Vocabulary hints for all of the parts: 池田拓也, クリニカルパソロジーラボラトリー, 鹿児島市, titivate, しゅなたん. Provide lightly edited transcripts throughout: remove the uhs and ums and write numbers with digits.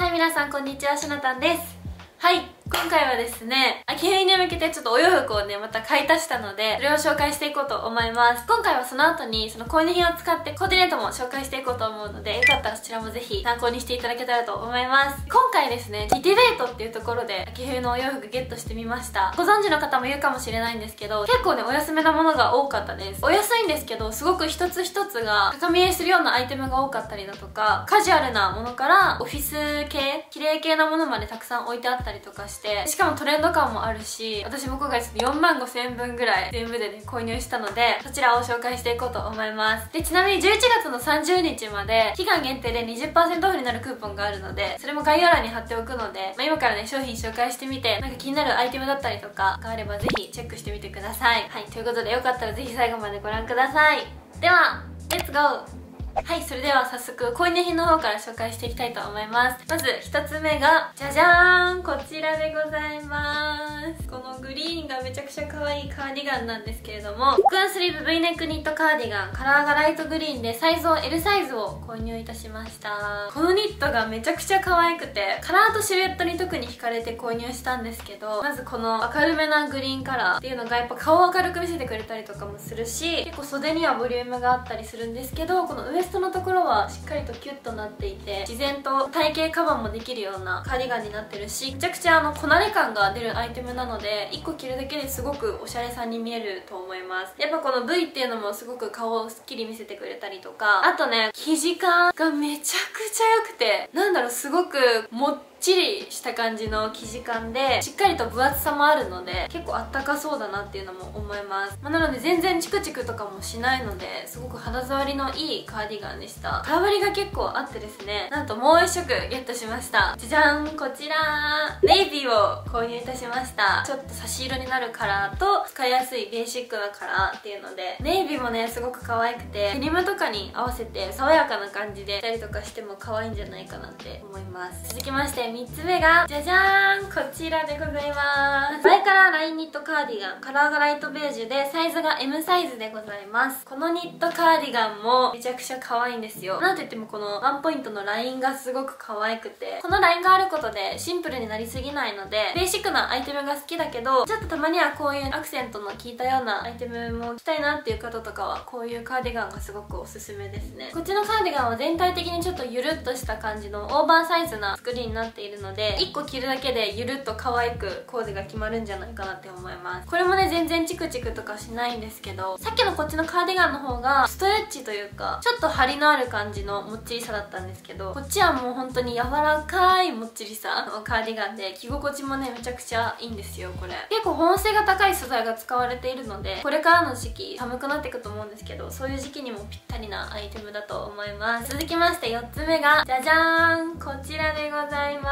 はい、皆さんこんにちは、しなたんです。はい、今回はですね、秋冬に向けてちょっとお洋服をね、また買い足したので、それを紹介していこうと思います。今回はその後にその購入品を使ってコーディネートも紹介していこうと思うので、よかったらそちらもぜひ参考にしていただけたらと思います。今回ですね、titivateっていうところで秋冬のお洋服ゲットしてみました。ご存知の方もいるかもしれないんですけど、結構ね、お安めなものが多かったです。お安いんですけど、すごく一つ一つが高見えするようなアイテムが多かったりだとか、カジュアルなものからオフィス系、綺麗系なものまでたくさん置いてあったりとかして、しかもトレンド感もあるし、私も今回ちょっと45000円分ぐらい全部でね、購入したので、そちらを紹介していこうと思います。で、ちなみに11月の30日まで期間限定で 20% オフになるクーポンがあるので、それも概要欄に貼っておくので、今からね、商品紹介してみて、なんか気になるアイテムだったりとかがあれば、ぜひチェックしてみてください。はい、ということで、よかったらぜひ最後までご覧ください。では、レッツゴー。はい、それでは早速購入品の方から紹介していきたいと思います。まず1つ目がじゃじゃーん、こちらでございます。このグリーンがめちゃくちゃ可愛いカーディガンなんですけれども、フック&スリーブ V ネックニットカーディガン、カラーがライトグリーンでサイズを L サイズを購入いたしました。このニットがめちゃくちゃ可愛くて、カラーとシルエットに特に惹かれて購入したんですけど、まずこの明るめなグリーンカラーっていうのがやっぱ顔を明るく見せてくれたりとかもするし、結構袖にはボリュームがあったりするんですけど、このウエストのところはしっかりとキュッとなっていて、自然と体型カバーもできるようなカーディガンになってるし、めちゃくちゃこなれ感が出るアイテムなので、1個着るだけですごくおしゃれさに見えると思います。やっぱこの V っていうのもすごく顔をスッキリ見せてくれたりとか、あとね、生地感がめちゃくちゃ良くて、なんだろう、すごくもっちりした感じの生地感で、しっかりと分厚さもあるので、結構あったかそうだなっていうのも思います、なので全然チクチクとかもしないので、すごく肌触りのいいカーディガンでした。カラバリが結構あってですね、なんともう1色ゲットしました。じゃじゃん、こちらネイビーを購入いたしました。ちょっと差し色になるカラーと、使いやすいベーシックなカラーっていうので、ネイビーもね、すごく可愛くて、デニムとかに合わせて爽やかな感じで着たりとかしても可愛いんじゃないかなって思います。続きまして3つ目がじゃじゃーん、こちらでございます。前からラインニットカーディガン、カラーがライトベージュでサイズが M サイズでございます。このニットカーディガンもめちゃくちゃ可愛いんですよ。なんといってもこのワンポイントのラインがすごく可愛くて、このラインがあることでシンプルになりすぎないので、ベーシックなアイテムが好きだけど、ちょっとたまにはこういうアクセントの効いたようなアイテムも着たいなっていう方とかは、こういうカーディガンがすごくおすすめですね。こっちのカーディガンは全体的にちょっとゆるっとした感じのオーバーサイズな作りになっているので、1個着るだけでゆるっと可愛くコーデが決まるんじゃないかなって思います。これもね、全然チクチクとかしないんですけど、さっきのこっちのカーディガンの方がストレッチというか、ちょっと張りのある感じのもっちりさだったんですけど、こっちはもう本当に柔らかいもっちりさのカーディガンで、着心地もね、めちゃくちゃいいんですよ。これ結構保温性が高い素材が使われているので、これからの時期寒くなっていくと思うんですけど、そういう時期にもぴったりなアイテムだと思います。続きまして4つ目がじゃじゃーん、こちらでございま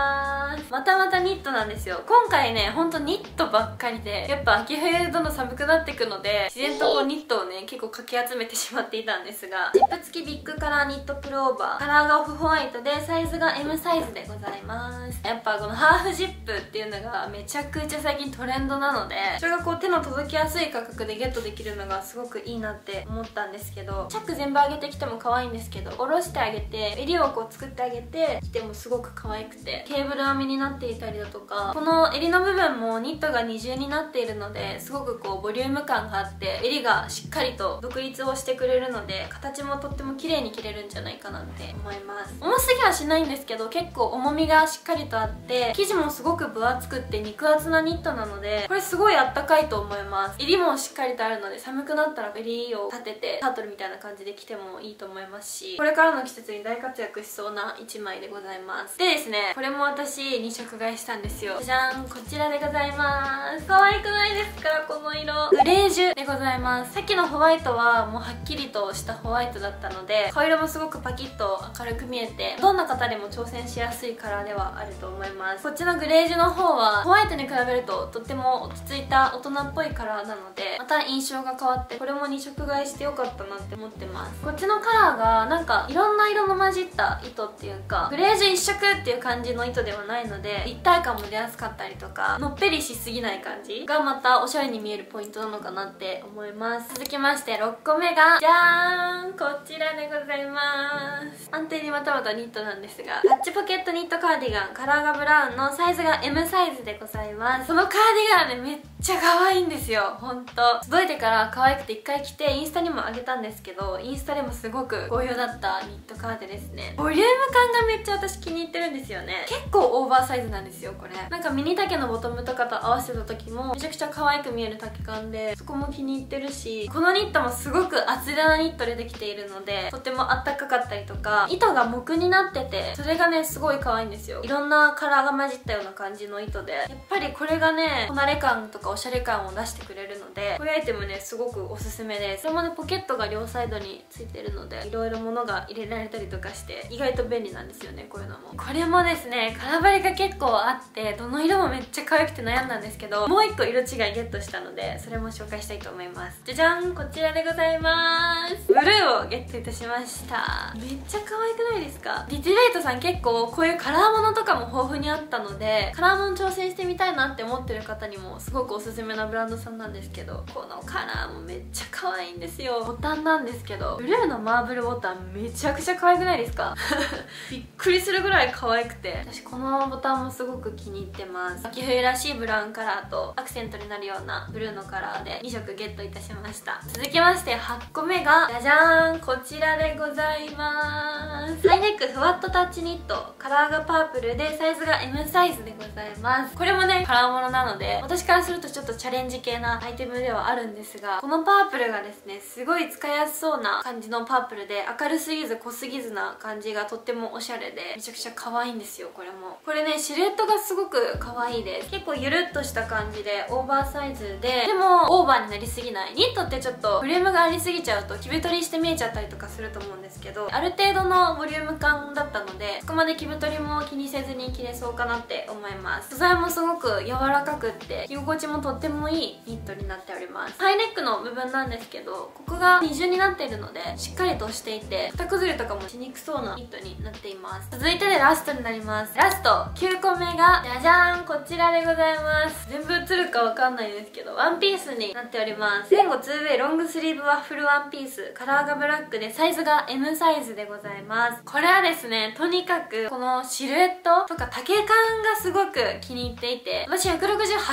す。またまたニットなんですよ。今回ね、ほんとニットばっかりで、やっぱ秋冬どんどん寒くなってくので、自然とこうニットをね、結構かき集めてしまっていたんですが、ジップ付きビッグカラーニットプルオーバー、カラーがオフホワイトでサイズが M サイズでございます。やっぱこのハーフジップっていうのがめちゃくちゃ最近トレンドなので、それがこう手の届きやすい価格でゲットできるのがすごくいいなって思ったんですけど、チャック全部上げてきても可愛いんですけど、下ろしてあげて襟をこう作ってあげて着てもすごく可愛くて、ケーブル編みになっていたりだとか、この襟の部分もニットが二重になっているので、すごくこうボリューム感があって、襟がしっかりと独立をしてくれるので、形もとっても綺麗に着れるんじゃないかなって思います。重すぎはしないんですけど、結構重みがしっかりとあって、生地もすごく分厚くって肉厚なニットなので、これすごいあったかいと思います。襟もしっかりとあるので、寒くなったら襟を立ててタートルみたいな感じで着てもいいと思いますし、これからの季節に大活躍しそうな1枚でございます。でですね、これも私2色買いしたんですよ。じゃん、こちらでございます。可愛くないですか、この色。グレージュでございます。さっきのホワイトはもうはっきりとしたホワイトだったので、顔色もすごくパキッと明るく見えて、どんな方でも挑戦しやすいカラーではあると思います。こっちのグレージュの方はホワイトに比べるととっても落ち着いた大人っぽいカラーなので、また印象が変わって、これも2色買いしてよかったなって思ってます。こっちのカラーがなんかいろんな色の混じった糸っていうか、グレージュ1色っていう感じの糸ではないのので立体感も出やすかったりとか、のっぺりしすぎない感じがまたおしゃれに見えるポイントなのかなって思います。続きまして6個目がじゃーん、こちらでございます。安定にまたまたニットなんですが、タッチポケットニットカーディガンカラーがブラウンのサイズが M サイズでございます。そのカーディガンね、めっちゃ可愛いんですよ。ほんと届いてから可愛くて1回着てインスタにもあげたんですけど、インスタでもすごく好評だったニットカーデですね。ボリューム感がめっちゃ私気に入ってるんですよね。結構オーバーサイズなんですよこれ。なんかミニ丈のボトムとかと合わせた時もめちゃくちゃ可愛く見える丈感で、そこも気に入ってるし、このニットもすごく厚手なニットでできているので、とてもあったかかったりとか、糸が木になっててそれがねすごい可愛いんですよ。いろんなカラーが混じったような感じの糸で、やっぱりこれがねこなれ感とかおしゃれ感を出してくれるので、こういうアイテムねすごくおすすめです。それもねポケットが両サイドについてるので、いろいろ物が入れられたりとかして意外と便利なんですよね、こういうのも。これもですねカラバリが結構あって、どの色もめっちゃ可愛くて悩んだんですけど、もう1個色違いゲットしたのでそれも紹介したいと思います。じゃじゃん、こちらでございます。ブルーをゲットいたしました。めっちゃ可愛くないですか。titivateさん結構こういうカラーものとかも豊富にあったので、カラーもの挑戦してみたいなって思ってる方にもすごくおすすめなブランドさんなんですけど、このカラーもめっちゃ可愛いんですよ。ボタンなんですけど、ブルーのマーブルボタンめちゃくちゃ可愛くないですかびっくりするぐらい可愛くて、私このボタンもすごく気に入ってます。秋冬らしいブラウンカラーとアクセントになるようなブルーのカラーで2色ゲットいたしました。続きまして8個目がじゃじゃーん、こちらでございます。ハイネックふわっとタッチニット、カラーがパープルでサイズが M サイズでございます。これもねカラーものなので、私からするとちょっとチャレンジ系なアイテムではあるんですが、このパープルがですねすごい使いやすそうな感じのパープルで、明るすぎず濃すぎずな感じがとってもおしゃれで、めちゃくちゃ可愛いんですよ。これもこれねシルエットがすごく可愛いです。結構ゆるっとした感じでオーバーサイズで、でもオーバーになりすぎない。ニットってちょっとフレームがありすぎちゃうと着太りして見えちゃったりとかすると思うんですけど、ある程度のボリューム感だったので、そこまで着太りも気にせずに着れそうかなって思います。素材もすごく柔らかくって着心地もとってもいいニットになっております。ハイネックの部分なんですけど、ここが二重になっているのでしっかりとしていて、型崩れとかもしにくそうなニットになっています。続いてでラストになります。ラスト9個目がじゃじゃーん、こちらでございます。全部映るかわかんないですけど、ワンピースになっております。前後 2way ロングスリーブワッフルワンピース、カラーがブラックでサイズが M サイズでございます。これはですねとにかくこのシルエットとか丈感がすごく気に入っていて、私168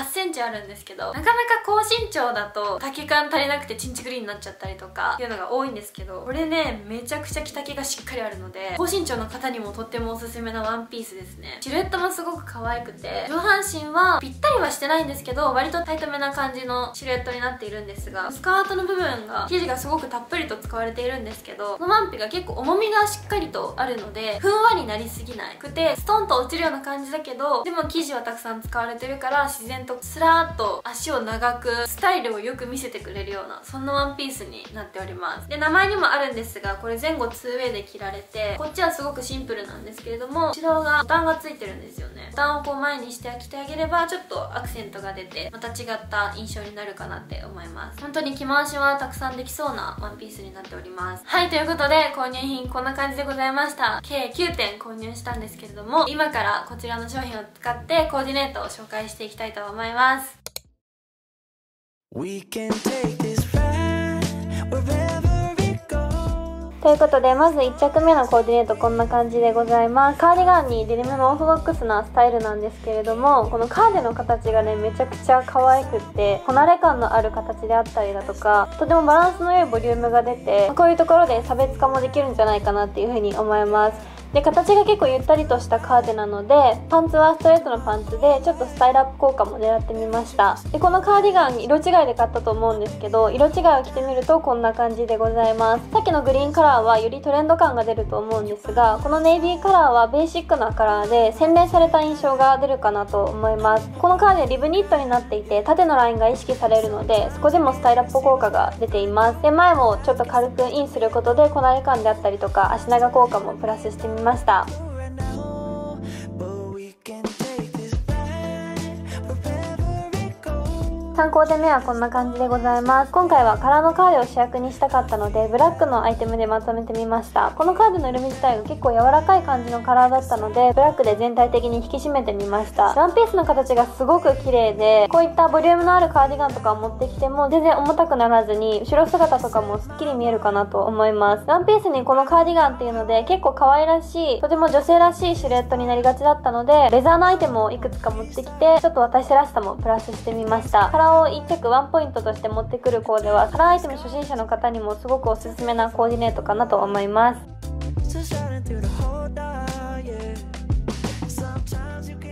センチあるんですけど、なかなか高身長だと丈感足りなくてチンチクリーンになっちゃったりとかっていうのが多いんですけど、これねめちゃくちゃ着丈がしっかりあるので、高身長の方にもとってもおすすめなワンピースですね。シルエットもすごく可愛くて、上半身はぴったりはしてないんですけど割とタイトめな感じのシルエットになっているんですが、スカートの部分が生地がすごくたっぷりと使われているんですけど、このワンピが結構重みがしっかりとあるので、ふんわりなりすぎなくてストンと落ちるような感じだけど、でも生地はたくさん使われてるから自然とスラーっと足を長くスタイルをよく見せてくれるような、そんなワンピースになっております。で名前にもあるんですが、これ前後 2way で着られて、こっちはすごくシンプルなんですけれども、後ろがボタンがついてるんですよね。ボタンをこう前にして着てあげればちょっとアクセントが出てまた違った印象になるかなって思います。本当に着回しはたくさんできそうなワンピースになっております。はい、ということで購入品こんな感じでございました。計9点購入したんですけれども、今からこちらの商品を使ってコーディネートを紹介していきたいと思います。ということで、まず1着目のコーディネートこんな感じでございます。カーディガンにデニムのオーソドックスなスタイルなんですけれども、このカーデの形がねめちゃくちゃ可愛くって、こなれ感のある形であったりだとか、とてもバランスの良いボリュームが出て、こういうところで差別化もできるんじゃないかなっていう風に思います。で形が結構ゆったりとしたカーデなので、パンツはストレートのパンツでちょっとスタイルアップ効果も狙ってみました。でこのカーディガン色違いで買ったと思うんですけど、色違いを着てみるとこんな感じでございます。さっきのグリーンカラーはよりトレンド感が出ると思うんですが、このネイビーカラーはベーシックなカラーで洗練された印象が出るかなと思います。このカーデリブニットになっていて縦のラインが意識されるので、そこでもスタイルアップ効果が出ています。で前もちょっと軽くインすることでこなれ感であったりとか足長効果もプラスしてみますました。参考手目はこんな感じでございます。今回は空のカードを主役にしたかったので、ブラックのアイテムでまとめてみました。このカードの色味自体が結構柔らかい感じのカラーだったので、ブラックで全体的に引き締めてみました。ワンピースの形がすごく綺麗で、こういったボリュームのあるカーディガンとかを持ってきても全然重たくならずに、後ろ姿とかもすっきり見えるかなと思います。ワンピースにこのカーディガンっていうので、結構可愛らしい、とても女性らしいシルエットになりがちだったので、レザーのアイテムをいくつか持ってきて、ちょっと私らしさもプラスしてみました。カラーを1着1ポイントとして持ってくるコーデは、カラーアイテム初心者の方にもすごくおすすめなコーディネートかなと思います。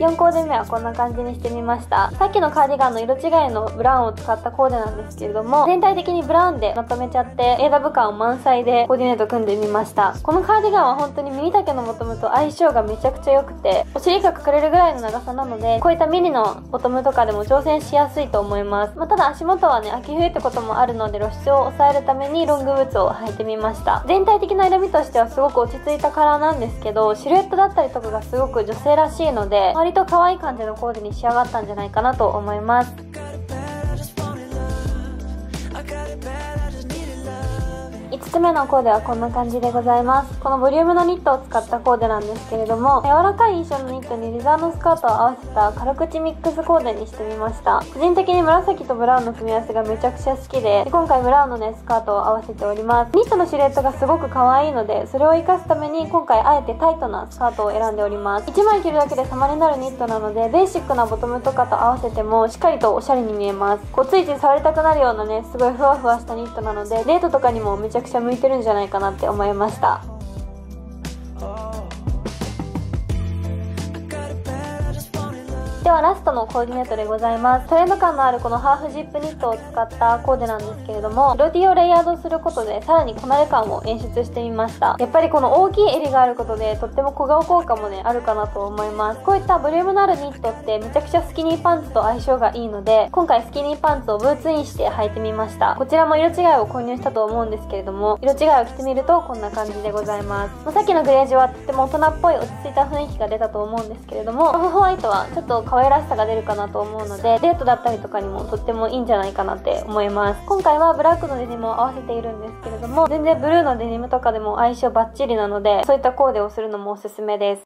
4コーデ目はこんな感じにしてみました。さっきのカーディガンの色違いのブラウンを使ったコーデなんですけれども、全体的にブラウンでまとめちゃって、エーダブ感を満載でコーディネート組んでみました。このカーディガンは本当にミニ丈のボトムと相性がめちゃくちゃ良くて、お尻が隠れるぐらいの長さなので、こういったミニのボトムとかでも挑戦しやすいと思います。まあ、ただ足元はね、秋冬ってこともあるので露出を抑えるためにロングブーツを履いてみました。全体的な色味としてはすごく落ち着いたカラーなんですけど、シルエットだったりとかがすごく女性らしいので、割と可愛い感じのコーデに仕上がったんじゃないかなと思います。5つ目のコーデはこんな感じでございます。このボリュームのニットを使ったコーデなんですけれども、柔らかい印象のニットにレザーのスカートを合わせた軽口ミックスコーデにしてみました。個人的に紫とブラウンの組み合わせがめちゃくちゃ好きで、今回ブラウンのね、スカートを合わせております。ニットのシルエットがすごく可愛いので、それを活かすために今回あえてタイトなスカートを選んでおります。1枚着るだけで様になるニットなので、ベーシックなボトムとかと合わせてもしっかりとおしゃれに見えます。こうついつい触りたくなるようなね、すごいふわふわしたニットなので、デートとかにもめちゃくちゃ向いてるんじゃないかなって思いました。ではラストのコーディネートでございます。トレンド感のあるこのハーフジップニットを使ったコーデなんですけれども、ロディをレイヤードすることでさらにこなれ感を演出してみました。やっぱりこの大きい襟があることでとっても小顔効果もね、あるかなと思います。こういったボリュームのあるニットってめちゃくちゃスキニーパンツと相性がいいので、今回スキニーパンツをブーツインして履いてみました。こちらも色違いを購入したと思うんですけれども、色違いを着てみるとこんな感じでございます。さっきのグレージュはとっても大人っぽい落ち着いた雰囲気が出たと思うんですけれども、オフホワイトはちょっと可愛らしさが出るかなと思うので、デートだったりとかにもとってもいいんじゃないかなって思います。今回はブラックのデニムを合わせているんですけれども、全然ブルーのデニムとかでも相性バッチリなので、そういったコーデをするのもおすすめです。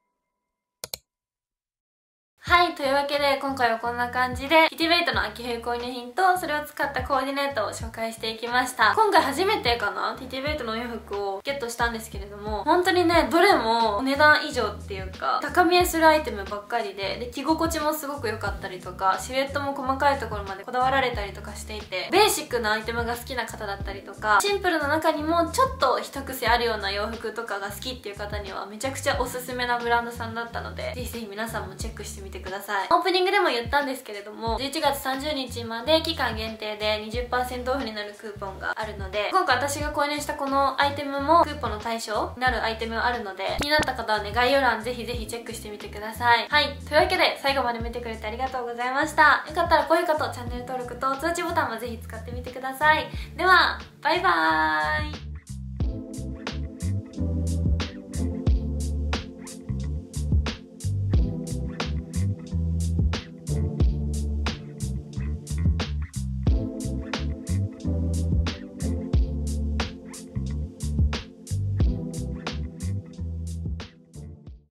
はい、というわけで今回はこんな感じでtitivateの秋冬購入品とそれを使ったコーディネートを紹介していきました。今回初めてかなtitivateのお洋服をゲットしたんですけれども、本当にね、どれもお値段以上っていうか、高見えするアイテムばっかりで、着心地もすごく良かったりとか、シルエットも細かいところまでこだわられたりとかしていて、ベーシックなアイテムが好きな方だったりとか、シンプルの中にもちょっと一癖あるような洋服とかが好きっていう方にはめちゃくちゃおすすめなブランドさんだったので、ぜひぜひ皆さんもチェックしてみてください。オープニングでも言ったんですけれども、11月30日まで期間限定で 20% オフになるクーポンがあるので、今回私が購入したこのアイテムもクーポンの対象になるアイテムあるので、気になった方はね、概要欄ぜひぜひチェックしてみてください。はい、というわけで最後まで見てくれてありがとうございました。よかったら高評価とチャンネル登録と通知ボタンもぜひ使ってみてください。ではバイバーイ。